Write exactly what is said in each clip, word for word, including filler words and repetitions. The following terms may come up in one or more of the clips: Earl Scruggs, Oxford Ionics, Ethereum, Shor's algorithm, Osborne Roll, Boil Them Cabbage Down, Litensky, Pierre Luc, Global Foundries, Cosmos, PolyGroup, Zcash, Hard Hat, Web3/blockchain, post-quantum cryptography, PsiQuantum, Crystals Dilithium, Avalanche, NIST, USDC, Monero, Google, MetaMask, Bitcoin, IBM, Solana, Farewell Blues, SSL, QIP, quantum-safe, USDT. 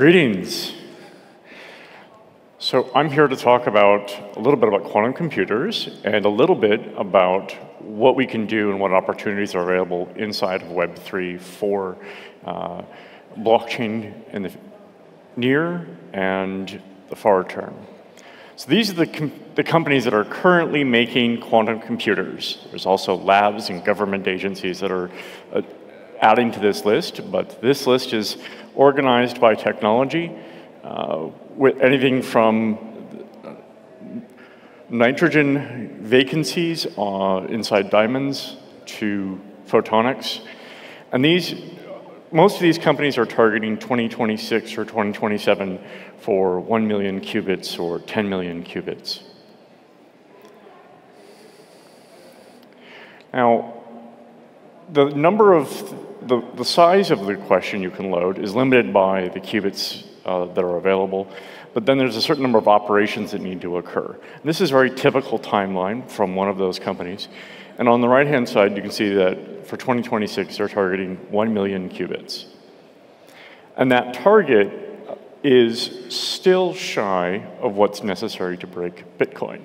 Greetings. So I'm here to talk about a little bit about quantum computers and a little bit about what we can do and what opportunities are available inside of Web three for uh, blockchain in the near and the far term. So these are the, com the companies that are currently making quantum computers. There's also labs and government agencies that are uh, adding to this list, but this list is organized by technology, uh, with anything from nitrogen vacancies uh, inside diamonds to photonics. And these, most of these companies are targeting twenty twenty-six or twenty twenty-seven for one million qubits or ten million qubits. Now, the number of th The, the size of the question you can load is limited by the qubits uh, that are available, but then there's a certain number of operations that need to occur. And this is a very typical timeline from one of those companies. And on the right-hand side, you can see that for twenty twenty-six, they're targeting one million qubits. And that target is still shy of what's necessary to break Bitcoin.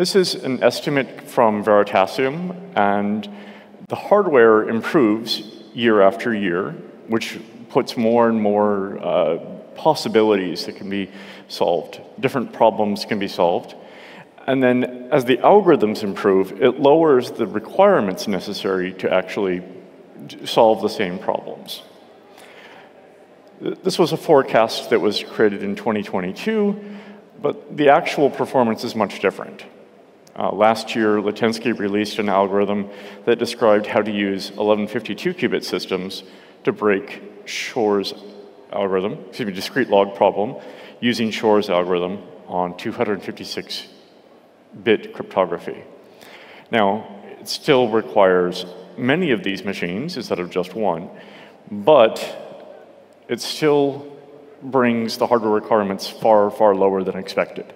This is an estimate from Veritasium, and the hardware improves year after year, which puts more and more uh, possibilities that can be solved. Different problems can be solved. And then as the algorithms improve, it lowers the requirements necessary to actually solve the same problems. This was a forecast that was created in twenty twenty-two, but the actual performance is much different. Uh, last year, Litensky released an algorithm that described how to use eleven fifty-two qubit systems to break Shor's algorithm, excuse me, discrete log problem, using Shor's algorithm on two hundred fifty-six bit cryptography. Now, it still requires many of these machines instead of just one, but it still brings the hardware requirements far, far lower than expected.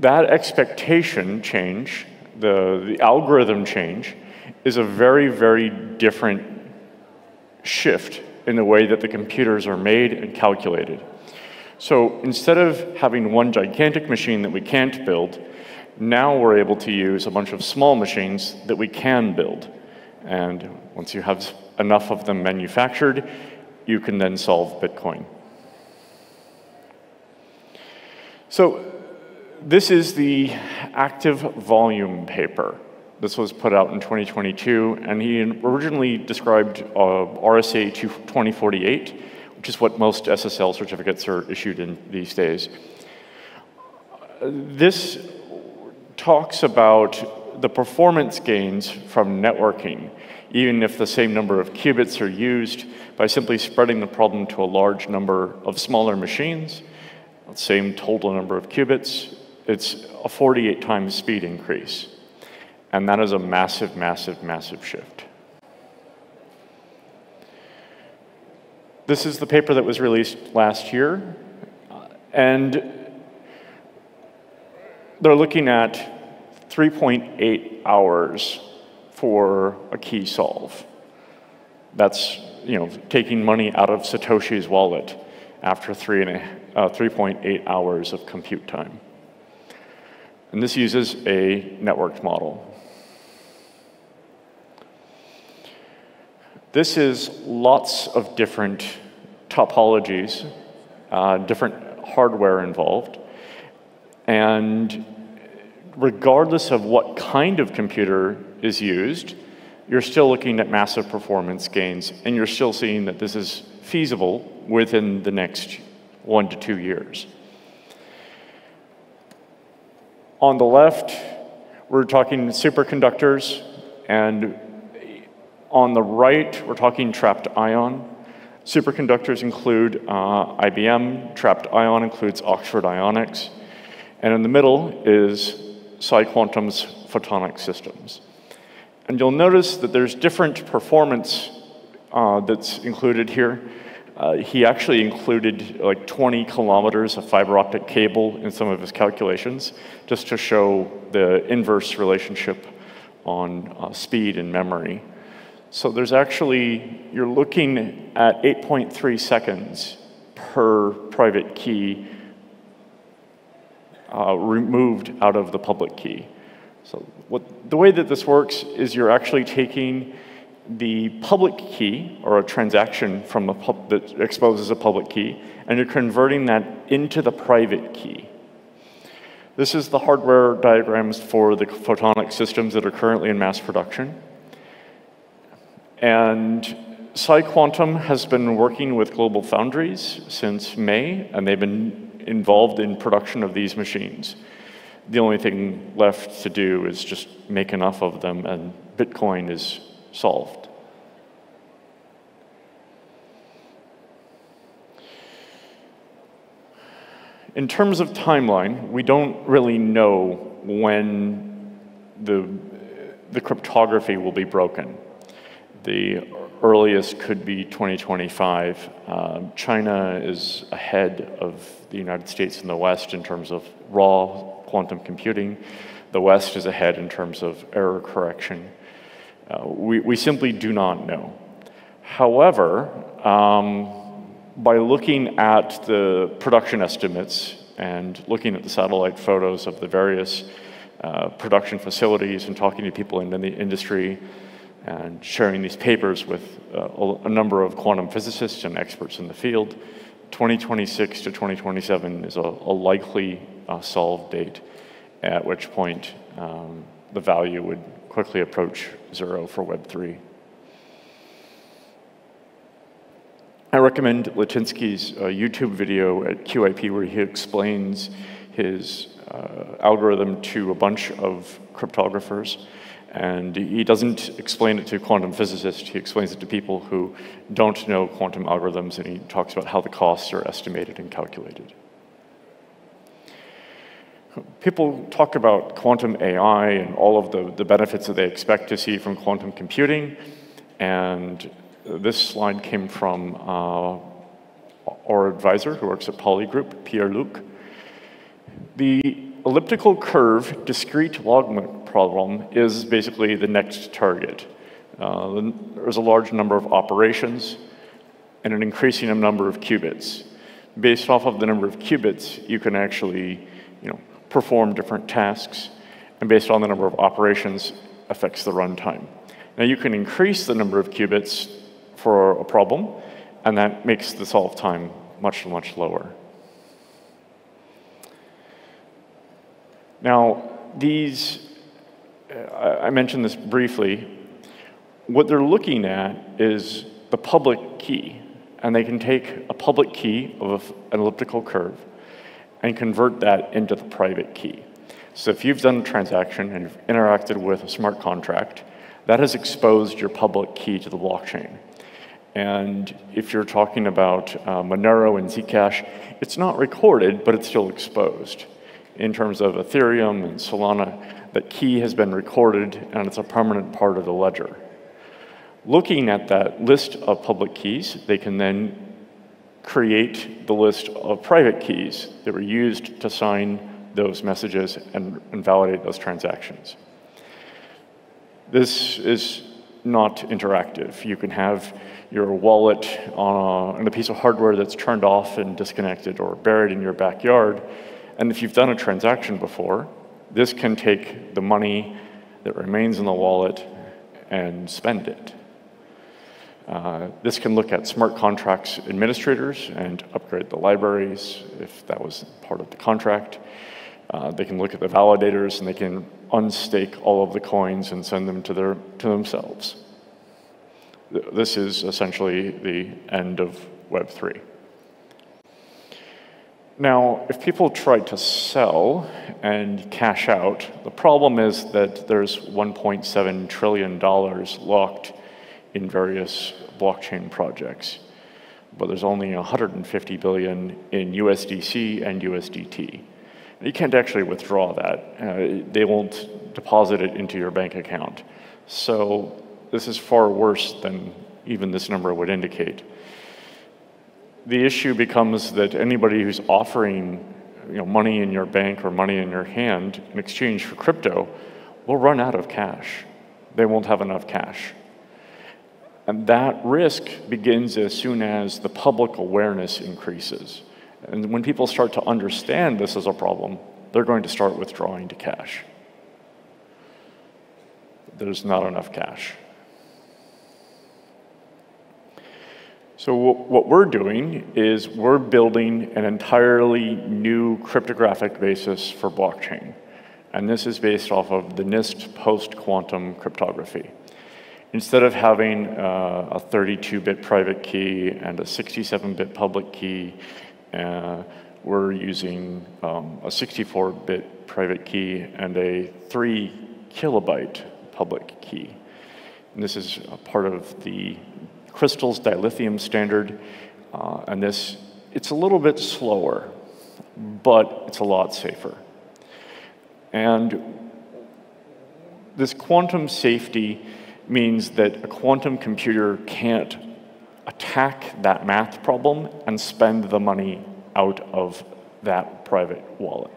That expectation change, the, the algorithm change, is a very, very different shift in the way that the computers are made and calculated. So instead of having one gigantic machine that we can't build, now we're able to use a bunch of small machines that we can build. And once you have enough of them manufactured, you can then solve Bitcoin. So this is the active volume paper. This was put out in twenty twenty-two, and he originally described uh, R S A twenty forty-eight, which is what most S S L certificates are issued in these days. This talks about the performance gains from networking, even if the same number of qubits are used, by simply spreading the problem to a large number of smaller machines, same total number of qubits. It's a forty-eight times speed increase. And that is a massive, massive, massive shift. This is the paper that was released last year. And they're looking at three point eight hours for a key solve. That's, you know, taking money out of Satoshi's wallet after three and a, uh, three point eight hours of compute time. And this uses a networked model. This is lots of different topologies, uh, different hardware involved. And regardless of what kind of computer is used, you're still looking at massive performance gains, and you're still seeing that this is feasible within the next one to two years. On the left, we're talking superconductors, and on the right, we're talking trapped ion. Superconductors include uh, I B M, trapped ion includes Oxford Ionics, and in the middle is PsiQuantum's photonic systems. And you'll notice that there's different performance uh, that's included here. Uh, he actually included like twenty kilometers of fiber optic cable in some of his calculations, just to show the inverse relationship on uh, speed and memory. So there's actually, you're looking at eight point three seconds per private key uh, removed out of the public key. So what, the way that this works is you're actually taking the public key, or a transaction from a pub that exposes a public key, and you're converting that into the private key. This is the hardware diagrams for the photonic systems that are currently in mass production. And PsiQuantum has been working with Global Foundries since May, and they've been involved in production of these machines. The only thing left to do is just make enough of them, and Bitcoin is solved. In terms of timeline, we don't really know when the, the cryptography will be broken. The earliest could be twenty twenty-five. Uh, China is ahead of the United States and the West in terms of raw quantum computing. The West is ahead in terms of error correction. Uh, we, we simply do not know. However, um, by looking at the production estimates and looking at the satellite photos of the various uh, production facilities and talking to people in the industry and sharing these papers with uh, a number of quantum physicists and experts in the field, twenty twenty-six to twenty twenty-seven is a, a likely uh, solved date, at which point um, the value would quickly approach zero for Web three. I recommend Litensky's uh, YouTube video at Q I P where he explains his uh, algorithm to a bunch of cryptographers. And he doesn't explain it to quantum physicists, he explains it to people who don't know quantum algorithms, and he talks about how the costs are estimated and calculated. People talk about quantum A I and all of the, the benefits that they expect to see from quantum computing, and this slide came from uh, our advisor who works at PolyGroup, Pierre Luc. The elliptical curve discrete log problem is basically the next target. Uh, there's a large number of operations and an increasing number of qubits. Based off of the number of qubits, you can actually, you know, perform different tasks, and based on the number of operations affects the runtime. Now you can increase the number of qubits for a problem, and that makes the solve time much, much lower. Now, these, I mentioned this briefly, what they're looking at is the public key, and they can take a public key of an elliptical curve and convert that into the private key. So if you've done a transaction and you've interacted with a smart contract, that has exposed your public key to the blockchain. And if you're talking about uh, Monero and Zcash, it's not recorded, but it's still exposed. In terms of Ethereum and Solana, that key has been recorded and it's a permanent part of the ledger. Looking at that list of public keys, they can then create the list of private keys that were used to sign those messages and, and validate those transactions. This is not interactive. You can have your wallet on a, on a piece of hardware that's turned off and disconnected or buried in your backyard. And if you've done a transaction before, this can take the money that remains in the wallet and spend it. Uh, this can look at smart contracts administrators and upgrade the libraries if that was part of the contract. Uh, they can look at the validators and they can unstake all of the coins and send them to, their, to themselves. This is essentially the end of Web three. Now, if people try to sell and cash out, the problem is that there's one point seven trillion dollars locked in various blockchain projects, but there's only one hundred fifty billion dollars in U S D C and U S D T. You can't actually withdraw that. Uh, they won't deposit it into your bank account. So this is far worse than even this number would indicate. The issue becomes that anybody who's offering, you know, money in your bank or money in your hand in exchange for crypto will run out of cash. They won't have enough cash. And that risk begins as soon as the public awareness increases. And when people start to understand this as a problem, they're going to start withdrawing to cash. There's not enough cash. So what we're doing is we're building an entirely new cryptographic basis for blockchain. And this is based off of the NIST post-quantum cryptography. Instead of having uh, a thirty-two bit private key and a sixty-seven bit public key, uh, we're using um, a sixty-four bit private key and a three kilobyte public key. And this is a part of the Crystals Dilithium standard, uh, and this, it's a little bit slower, but it's a lot safer. And this quantum safety means that a quantum computer can't attack that math problem and spend the money out of that private wallet.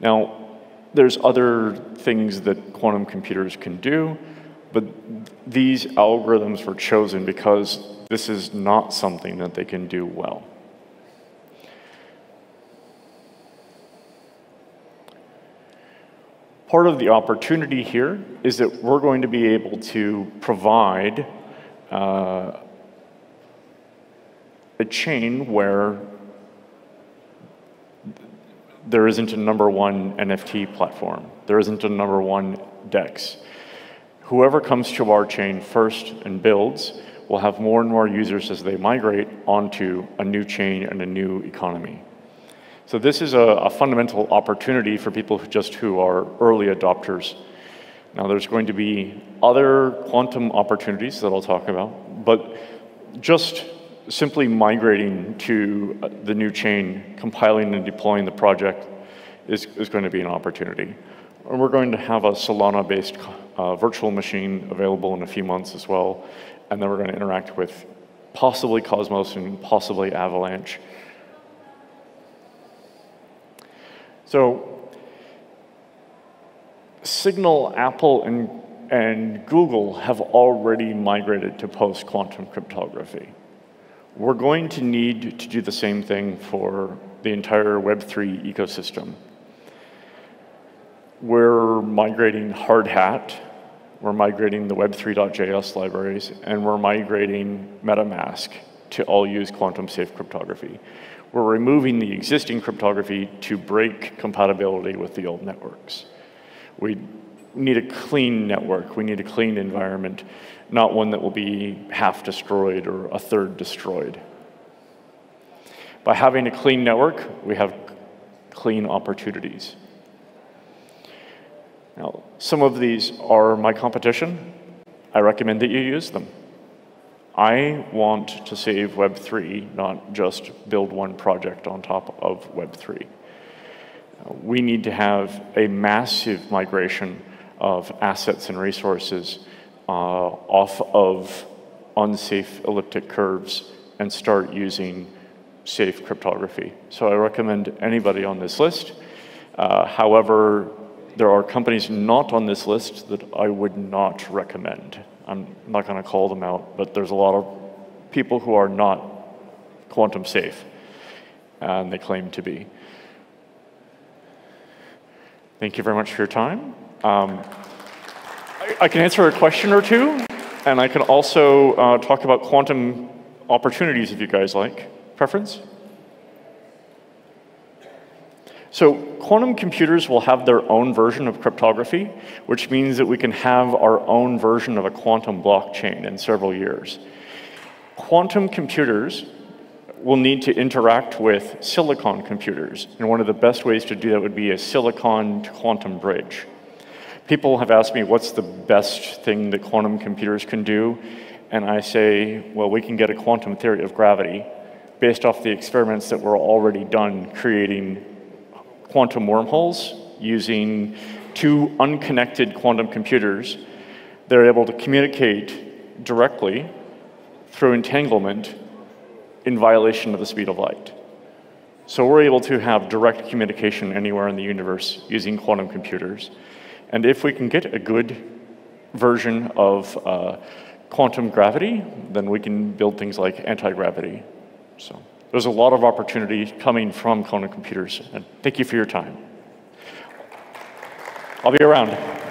Now, there's other things that quantum computers can do, but these algorithms were chosen because this is not something that they can do well. Part of the opportunity here is that we're going to be able to provide uh, a chain where there isn't a number one N F T platform. There isn't a number one DEX. Whoever comes to our chain first and builds will have more and more users as they migrate onto a new chain and a new economy. So this is a, a fundamental opportunity for people who just who are early adopters. Now there's going to be other quantum opportunities that I'll talk about, but just simply migrating to the new chain, compiling and deploying the project is, is going to be an opportunity. And we're going to have a Solana-based uh, virtual machine available in a few months as well. And then we're going to interact with possibly Cosmos and possibly Avalanche. So Signal, Apple, and, and Google have already migrated to post-quantum cryptography. We're going to need to do the same thing for the entire Web three ecosystem. We're migrating Hard Hat, we're migrating the Web three dot J S libraries, and we're migrating MetaMask to all use quantum-safe cryptography. We're removing the existing cryptography to break compatibility with the old networks. We need a clean network, we need a clean environment, not one that will be half destroyed or a third destroyed. By having a clean network, we have clean opportunities. Now, some of these are my competition. I recommend that you use them. I want to save Web three, not just build one project on top of Web three. We need to have a massive migration of assets and resources uh, off of unsafe elliptic curves and start using safe cryptography. So I recommend anybody on this list. Uh, however, there are companies not on this list that I would not recommend. I'm not going to call them out, but there's a lot of people who are not quantum safe, and they claim to be. Thank you very much for your time. Um, I, I can answer a question or two, and I can also uh, talk about quantum opportunities if you guys like. Preference? So quantum computers will have their own version of cryptography, which means that we can have our own version of a quantum blockchain in several years. Quantum computers will need to interact with silicon computers, and one of the best ways to do that would be a silicon to quantum bridge. People have asked me, what's the best thing that quantum computers can do? And I say, well, we can get a quantum theory of gravity based off the experiments that were already done creating quantum wormholes using two unconnected quantum computers. They're able to communicate directly through entanglement in violation of the speed of light. So we're able to have direct communication anywhere in the universe using quantum computers. And if we can get a good version of uh, quantum gravity, then we can build things like anti-gravity. So there's a lot of opportunity coming from quantum computers. And thank you for your time. I'll be around.